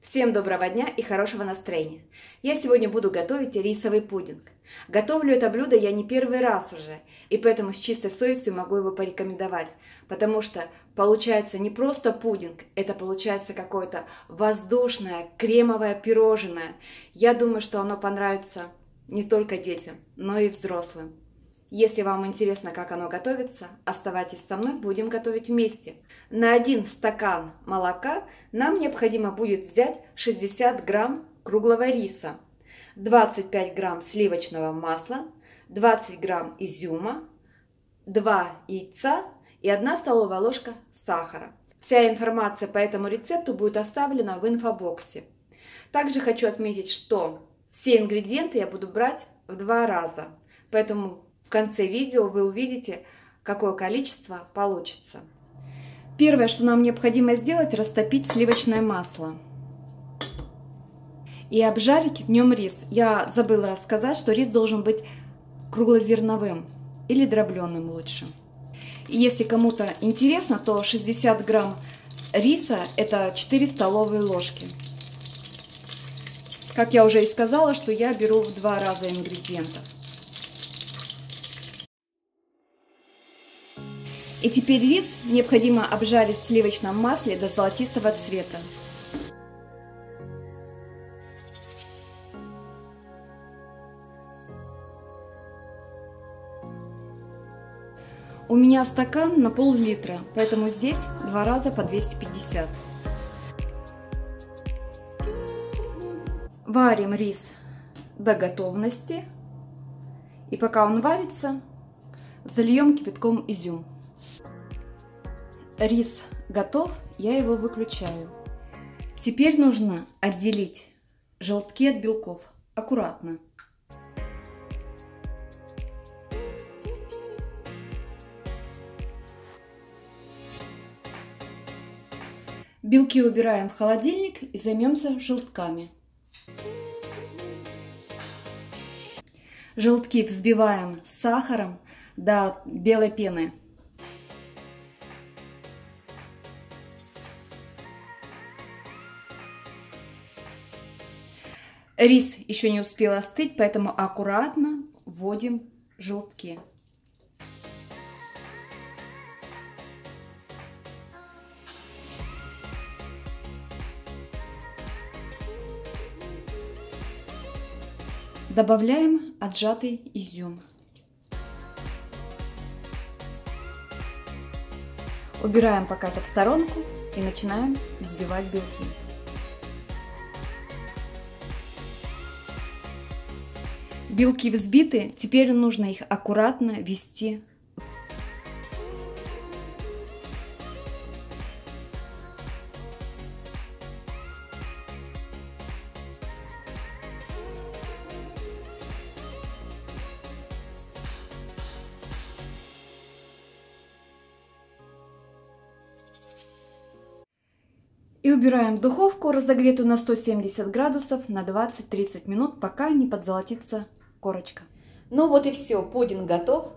Всем доброго дня и хорошего настроения! Я сегодня буду готовить рисовый пудинг. Готовлю это блюдо я не первый раз уже, и поэтому с чистой совестью могу его порекомендовать, потому что получается не просто пудинг, это получается какое-то воздушное кремовое пирожное. Я думаю, что оно понравится не только детям, но и взрослым. Если вам интересно, как оно готовится, оставайтесь со мной, будем готовить вместе. На 1 стакан молока нам необходимо будет взять 60 грамм круглого риса, 25 грамм сливочного масла, 20 грамм изюма, 2 яйца и 1 столовая ложка сахара. Вся информация по этому рецепту будет оставлена в инфобоксе. Также хочу отметить, что все ингредиенты я буду брать в 2 раза, поэтому в конце видео вы увидите, какое количество получится. Первое, что нам необходимо сделать, растопить сливочное масло и обжарить в нем рис. Я забыла сказать, что рис должен быть круглозерновым или дробленым лучше. И если кому-то интересно, то 60 грамм риса – это 4 столовые ложки. Как я уже и сказала, что я беру в 2 раза ингредиентов. И теперь рис необходимо обжарить в сливочном масле до золотистого цвета. У меня стакан на пол-литра, поэтому здесь 2 раза по 250. Варим рис до готовности. И пока он варится, зальем кипятком изюм. Рис готов, я его выключаю. Теперь нужно отделить желтки от белков. Аккуратно. Белки убираем в холодильник и займемся желтками. Желтки взбиваем с сахаром до белой пены. Рис еще не успел остыть, поэтому аккуратно вводим желтки. Добавляем отжатый изюм. Убираем пока это в сторонку и начинаем взбивать белки. Белки взбиты, теперь нужно их аккуратно ввести. И убираем в духовку, разогретую на 170 градусов, на 20-30 минут, пока не подзолотится корочка. Ну вот и все, пудинг готов.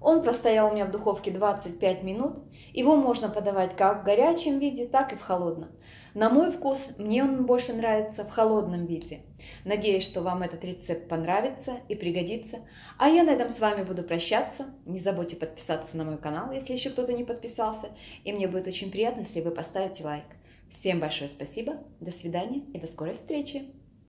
Он простоял у меня в духовке 25 минут. Его можно подавать как в горячем виде, так и в холодном. На мой вкус, мне он больше нравится в холодном виде. Надеюсь, что вам этот рецепт понравится и пригодится. А я на этом с вами буду прощаться. Не забудьте подписаться на мой канал, если еще кто-то не подписался. И мне будет очень приятно, если вы поставите лайк. Всем большое спасибо, до свидания и до скорой встречи!